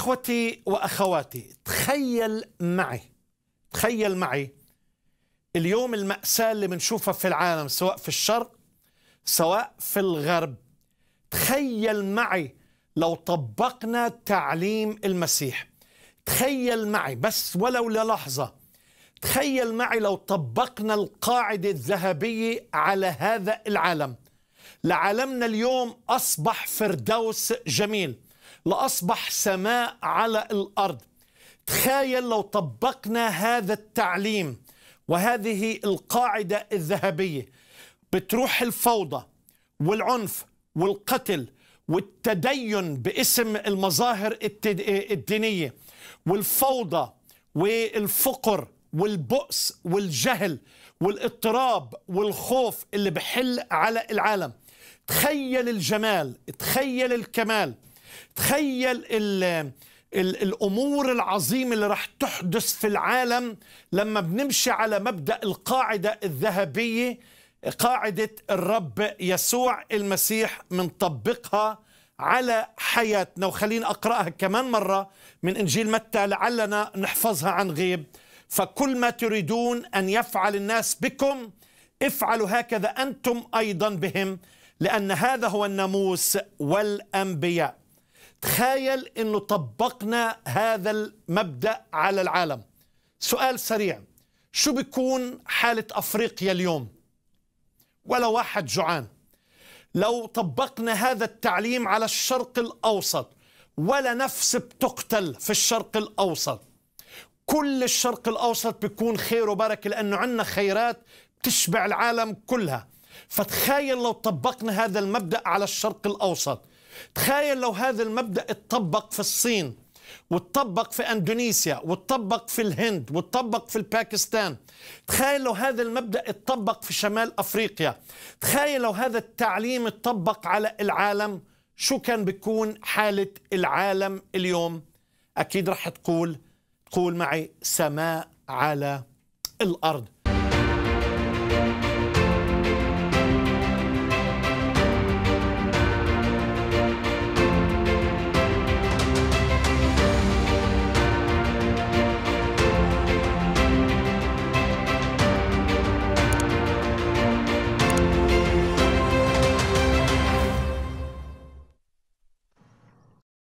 إخوتي وأخواتي، تخيل معي اليوم المأساة اللي بنشوفها في العالم، سواء في الشرق سواء في الغرب. تخيل معي لو طبقنا تعليم المسيح، تخيل معي بس ولو للحظة، تخيل معي لو طبقنا القاعدة الذهبية على هذا العالم، لعالمنا اليوم أصبح فردوس جميل، لأصبح سماء على الأرض. تخيل لو طبقنا هذا التعليم وهذه القاعدة الذهبية، بتروح الفوضى والعنف والقتل والتدين باسم المظاهر الدينية والفوضى والفقر والبؤس والجهل والاضطراب والخوف اللي بحل على العالم. تخيل الجمال، تخيل الكمال، تخيل الأمور العظيمة اللي راح تحدث في العالم لما بنمشي على مبدأ القاعدة الذهبية، قاعدة الرب يسوع المسيح، منطبقها على حياتنا. وخليني أقرأها كمان مرة من إنجيل متى لعلنا نحفظها عن غيب. فكل ما تريدون أن يفعل الناس بكم افعلوا هكذا أنتم أيضا بهم، لأن هذا هو الناموس والأنبياء. تخيل أنه طبقنا هذا المبدأ على العالم. سؤال سريع، شو بيكون حالة أفريقيا اليوم؟ ولا واحد جوعان. لو طبقنا هذا التعليم على الشرق الأوسط، ولا نفس بتقتل في الشرق الأوسط. كل الشرق الأوسط بيكون خير وبركة، لأنه عندنا خيرات بتشبع العالم كلها. فتخيل لو طبقنا هذا المبدأ على الشرق الأوسط. تخيل لو هذا المبدأ اتطبق في الصين، واتطبق في أندونيسيا، واتطبق في الهند، واتطبق في الباكستان. تخيل لو هذا المبدأ اتطبق في شمال أفريقيا. تخيل لو هذا التعليم اتطبق على العالم، شو كان بيكون حالة العالم اليوم؟ أكيد رح تقول معي سماء على الأرض.